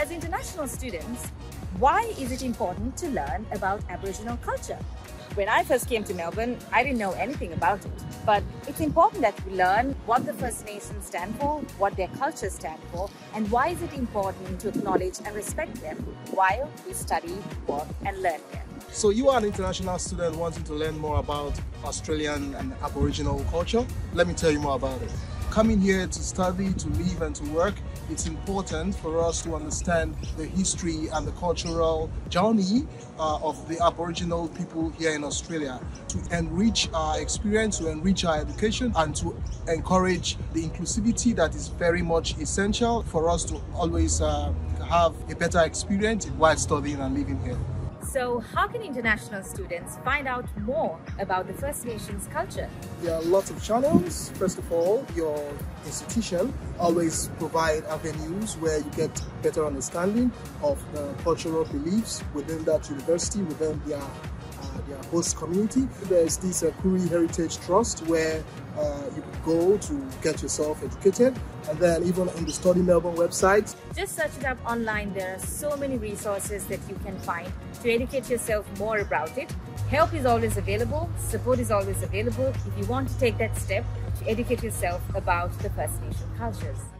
As international students, why is it important to learn about Aboriginal culture? When I first came to Melbourne, I didn't know anything about it, but it's important that we learn what the First Nations stand for, what their cultures stand for, and why is it important to acknowledge and respect them while we study, work and learn them. So you are an international student wanting to learn more about Australian and Aboriginal culture. Let me tell you more about it. Coming here to study, to live and to work, it's important for us to understand the history and the cultural journey of the Aboriginal people here in Australia, to enrich our experience, to enrich our education, and to encourage the inclusivity that is very much essential for us to always have a better experience while studying and living here. So how can international students find out more about the First Nations culture? There are lots of channels. First of all, your institution always provides avenues where you get better understanding of the cultural beliefs within that university, within their host community. There's this Koorie Heritage Trust where you could go to get yourself educated, and then even on the Study Melbourne website. Just search it up online. There are so many resources that you can find to educate yourself more about it. Help is always available, support is always available if you want to take that step to educate yourself about the First Nation cultures.